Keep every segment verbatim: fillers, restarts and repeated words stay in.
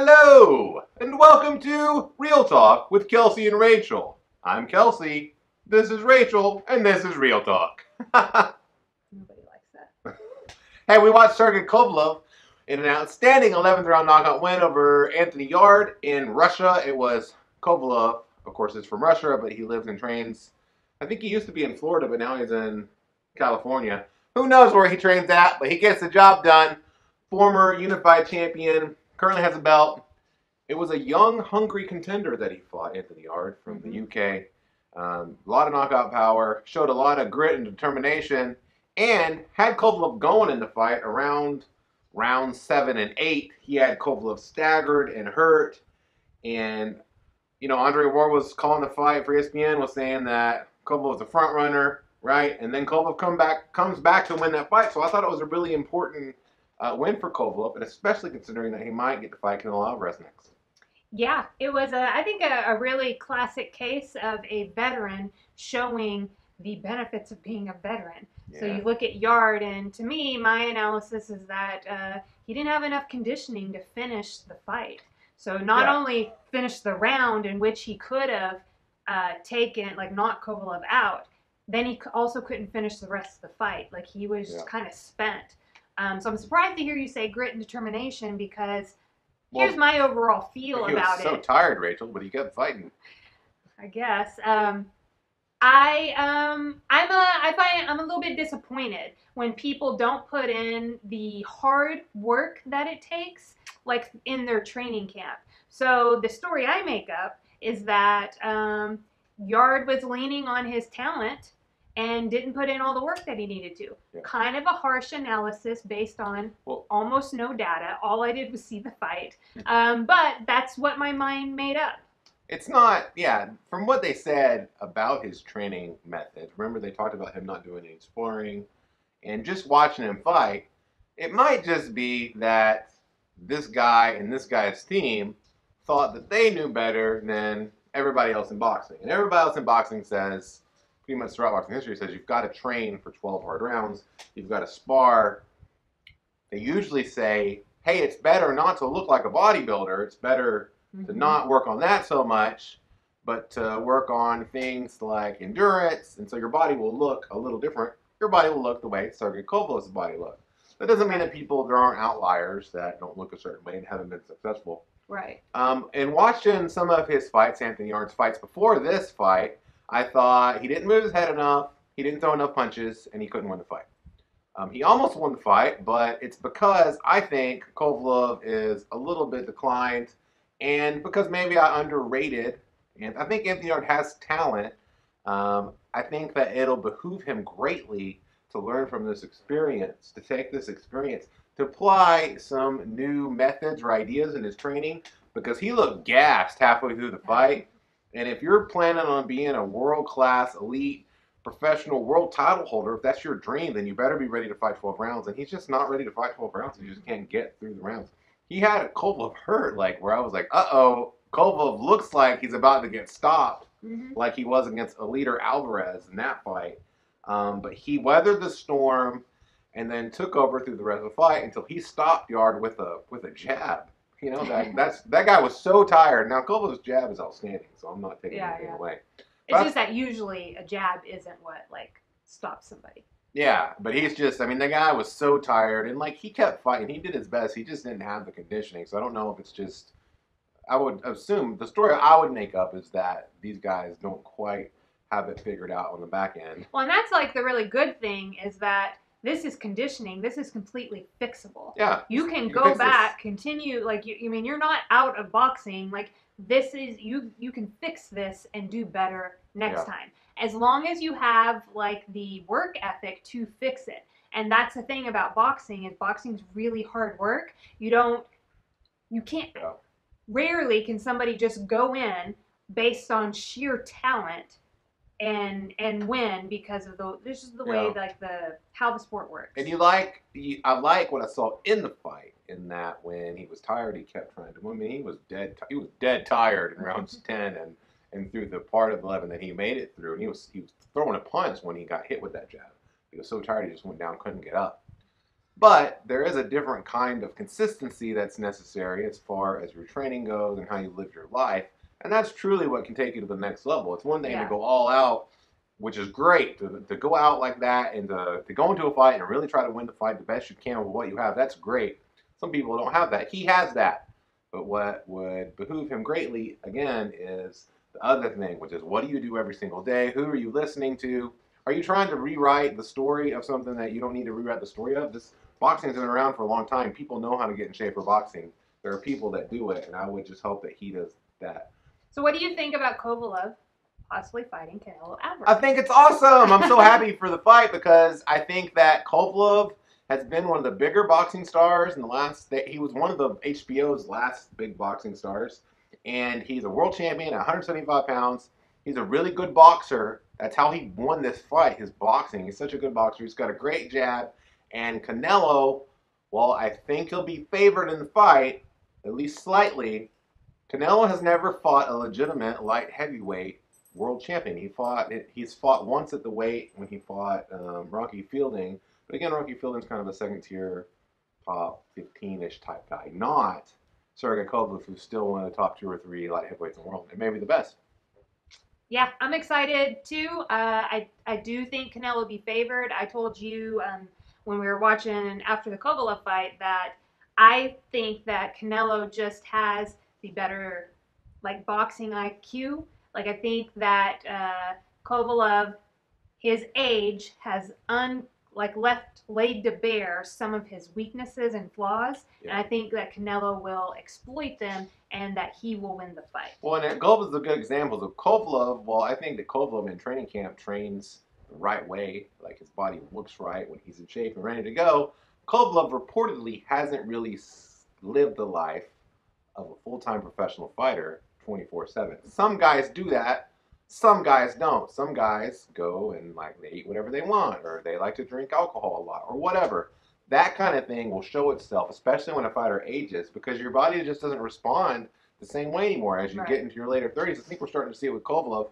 Hello, and welcome to Real Talk with Kelsey and Rachel. I'm Kelsey, this is Rachel, and this is Real Talk. Nobody likes that. Hey, we watched Sergey Kovalev in an outstanding eleventh round knockout win over Anthony Yarde in Russia. It was Kovalev, of course, is from Russia, but he lives and trains. I think he used to be in Florida, but now he's in California. Who knows where he trains at, but he gets the job done. Former unified champion, currently has a belt. It was a young, hungry contender that he fought, Anthony Yarde, from the U K. Um, a lot of knockout power, showed a lot of grit and determination, and had Kovalev going in the fight around round seven and eight. He had Kovalev staggered and hurt, and you know, Andre Ward was calling the fight for E S P N, was saying that Kovalev was a front runner, right? And then Kovalev come back comes back to win that fight. So I thought it was a really important Uh, win for Kovalev, and especially considering that he might get to fight Canelo Alvarez next. Yeah, it was, a, I think, a, a really classic case of a veteran showing the benefits of being a veteran. Yeah. So you look at Yarde, and to me, my analysis is that uh, he didn't have enough conditioning to finish the fight. So not yeah. only finish the round in which he could have uh, taken, like, knocked Kovalev out, then he also couldn't finish the rest of the fight. Like, he was yeah. kind of spent. Um, so I'm surprised to hear you say grit and determination, because well, here's my overall feel about it. He was so tired, Rachel, but he kept fighting. I guess. Um, I um, I'm a I find I'm a little bit disappointed when people don't put in the hard work that it takes, like in their training camp. So the story I make up is that um, Yarde was leaning on his talent and didn't put in all the work that he needed to. Yeah. Kind of a harsh analysis based on well, almost no data. All I did was see the fight. Um, but that's what my mind made up. It's not, yeah, from what they said about his training methods, remember they talked about him not doing any sparring, and just watching him fight, it might just be that this guy and this guy's team thought that they knew better than everybody else in boxing. And everybody else in boxing says, pretty much throughout boxing history, says you've got to train for twelve hard rounds, you've got to spar. They usually say, hey, it's better not to look like a bodybuilder, it's better mm-hmm. to not work on that so much, but to work on things like endurance, and so your body will look a little different. Your body will look the way Sergey Kovalev's body looked. That doesn't mean that people, there aren't outliers that don't look a certain way and haven't been successful. Right. Um, and watching some of his fights, Anthony Yarde's fights before this fight, I thought he didn't move his head enough, he didn't throw enough punches, and he couldn't win the fight. Um, he almost won the fight, but it's because I think Kovalev is a little bit declined, and because maybe I underrated, and I think Anthony Yarde has talent. Um, I think that it'll behoove him greatly to learn from this experience, to take this experience, to apply some new methods or ideas in his training, because he looked gassed halfway through the fight. And if you're planning on being a world-class, elite, professional world title holder, if that's your dream, then you better be ready to fight twelve rounds. And he's just not ready to fight twelve rounds. He just can't get through the rounds. He had a Kovalev hurt, like, where I was like, uh-oh, Kovalev looks like he's about to get stopped, mm-hmm. like he was against Eliter Alvarez in that fight. Um, but he weathered the storm and then took over through the rest of the fight until he stopped Yarde with a, with a jab. You know, that that's that guy was so tired. Now Kovalev's jab is outstanding, so I'm not taking yeah, anything yeah. away. But it's just that usually a jab isn't what like stops somebody. Yeah, but he's just I mean, the guy was so tired, and like he kept fighting. He did his best. He just didn't have the conditioning. So I don't know if it's just, I would assume the story I would make up is that these guys don't quite have it figured out on the back end. Well, and that's like the really good thing is that this is conditioning. This is completely fixable. Yeah. You can you go can back, this. continue. Like, you, I mean, you're not out of boxing. Like, this is, you You can fix this and do better next yeah. time. As long as you have, like, the work ethic to fix it. And that's the thing about boxing is boxing's really hard work. You don't, you can't, yeah. rarely can somebody just go in based on sheer talent and and win, because of the this is the way yeah. like the how the sport works. And you like you, I like what I saw in the fight, in that when he was tired, he kept trying to. I mean, he was dead. He was dead tired in rounds ten and and through the part of eleven that he made it through. And he was he was throwing a punch when he got hit with that jab. He was so tired he just went down, couldn't get up. But there is a different kind of consistency that's necessary as far as your training goes and how you live your life. And that's truly what can take you to the next level. It's one thing yeah. to go all out, which is great, to, to go out like that and to, to go into a fight and really try to win the fight the best you can with what you have. That's great. Some people don't have that. He has that. But what would behoove him greatly, again, is the other thing, which is what do you do every single day? Who are you listening to? Are you trying to rewrite the story of something that you don't need to rewrite the story of? This boxing's been around for a long time. People know how to get in shape for boxing. There are people that do it, and I would just hope that he does that. So what do you think about Kovalev possibly fighting Canelo Alvarez? I think it's awesome. I'm so happy for the fight because I think that Kovalev has been one of the bigger boxing stars in the last, he was one of the H B O's last big boxing stars. And he's a world champion at one seventy-five pounds. He's a really good boxer. That's how he won this fight, his boxing. He's such a good boxer. He's got a great jab. And Canelo, well, I think he'll be favored in the fight, at least slightly. Canelo has never fought a legitimate light heavyweight world champion. He fought, he's fought once at the weight when he fought um, Rocky Fielding. But again, Rocky Fielding's kind of a second-tier, top fifteen-ish type guy. Not Sergey Kovalev, who's still one of the top two or three light heavyweights in the world, and maybe the best. Yeah, I'm excited, too. Uh, I, I do think Canelo will be favored. I told you um, when we were watching after the Kovalev fight that I think that Canelo just has the better, like, boxing I Q. Like, I think that uh, Kovalev, his age, has un... like left laid to bear some of his weaknesses and flaws, yeah. and I think that Canelo will exploit them and that he will win the fight. Well, and Golov's a good example. So Kovalev, well, I think that Kovalev in training camp trains the right way, like his body looks right when he's in shape and ready to go. Kovalev reportedly hasn't really lived the life of a full-time professional fighter twenty-four seven. Some guys do that. Some guys don't. Some guys go and like they eat whatever they want, or they like to drink alcohol a lot, or whatever. That kind of thing will show itself, especially when a fighter ages, because your body just doesn't respond the same way anymore as you right. get into your later thirties. I think we're starting to see it with Kovalev.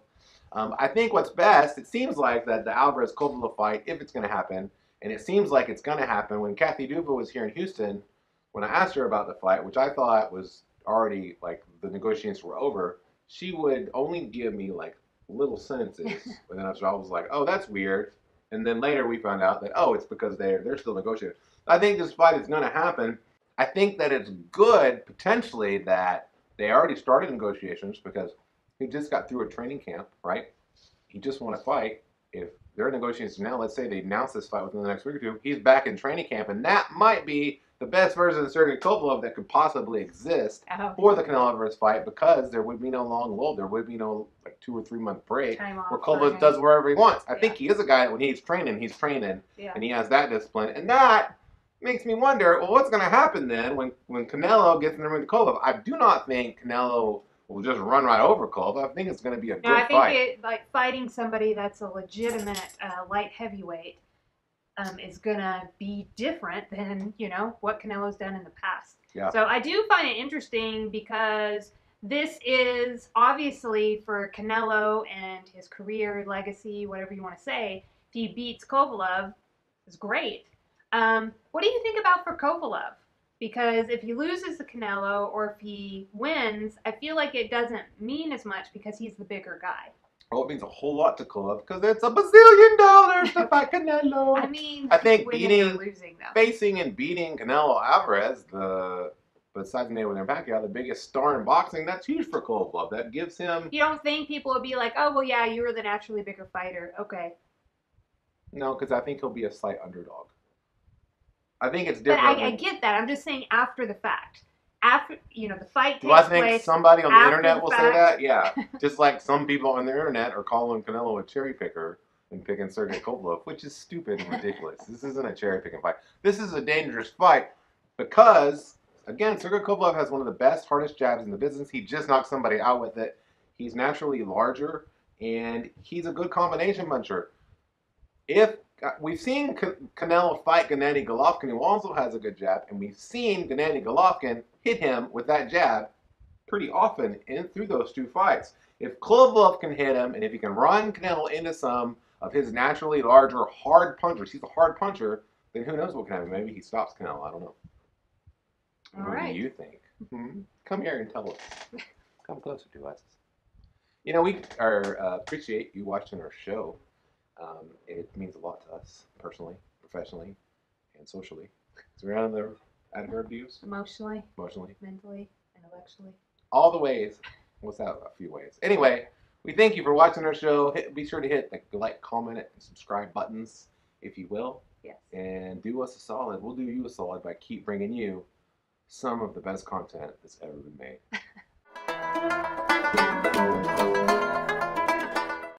Um, I think what's best, it seems like that the Alvarez-Kovalev fight, if it's going to happen, and it seems like it's going to happen. When Kathy Duva was here in Houston, when I asked her about the fight, which I thought was already like the negotiations were over, she would only give me like little sentences, and then I was like, "Oh, that's weird." And then later we found out that oh, it's because they're they're still negotiating. I think this fight is going to happen. I think that it's good potentially that they already started negotiations because he just got through a training camp, right? He just won a fight. If they're negotiating now, let's say they announce this fight within the next week or two, he's back in training camp, and that might be the best version of Sergey Kovalev that could possibly exist oh. for the Canelo Alvarez fight, because there would be no long lull. There would be no like two or three month break Time where Kovalev time. does wherever he wants. I yeah. think he is a guy that when he's training, he's training, yeah. and he has that discipline. And that makes me wonder, well, what's going to happen then when, when Canelo gets in the ring with Kovalev? I do not think Canelo will just run right over Kovalev. I think it's going to be a no, good I think fight. It, like fighting somebody that's a legitimate uh, light heavyweight Um, is going to be different than, you know, what Canelo's done in the past. Yeah. So I do find it interesting because this is obviously for Canelo and his career, legacy, whatever you want to say, if he beats Kovalev, it's great. Um, what do you think about for Kovalev? Because if he loses to Canelo or if he wins, I feel like it doesn't mean as much because he's the bigger guy. Oh, it means a whole lot to Kovalev because it's a bazillion dollars to fight Canelo. I mean, I think beating, losing, facing and beating Canelo Alvarez, the besides Mayweather and Pacquiao, the biggest star in boxing, that's huge for Kovalev. That gives him. You don't think people will be like, oh, well, yeah, you were the naturally bigger fighter. Okay. No, because I think he'll be a slight underdog. I think it's different. But I, I get that. I'm just saying after the fact. After, you know, the fight takes place. Do I think place somebody on the internet the will fact. say that? Yeah. Just like some people on the internet are calling Canelo a cherry picker and picking Sergey Kovalev, which is stupid and ridiculous. This isn't a cherry picking fight. This is a dangerous fight because, again, Sergey Kovalev has one of the best, hardest jabs in the business. He just knocked somebody out with it. He's naturally larger, and he's a good combination puncher. If We've seen Canelo fight Gennady Golovkin, who also has a good jab, and we've seen Gennady Golovkin hit him with that jab pretty often in through those two fights. If Kovalev can hit him, and if he can run Canelo into some of his naturally larger hard punchers, he's a hard puncher, then who knows what can happen? Maybe he stops Canelo. I don't know. All what right. do you think? Mm-hmm. Come here and tell us. Come closer to us. You know, we are, uh, appreciate you watching our show. Um, it means a lot to us, personally, professionally, and socially. So we're out of the out of our abuse. Emotionally. Emotionally. Mentally. Intellectually. All the ways. What's that? A few ways. Anyway, we thank you for watching our show. Hit, be sure to hit the like, comment, and subscribe buttons, if you will. Yes. And do us a solid. We'll do you a solid by keep bringing you some of the best content that's ever been made.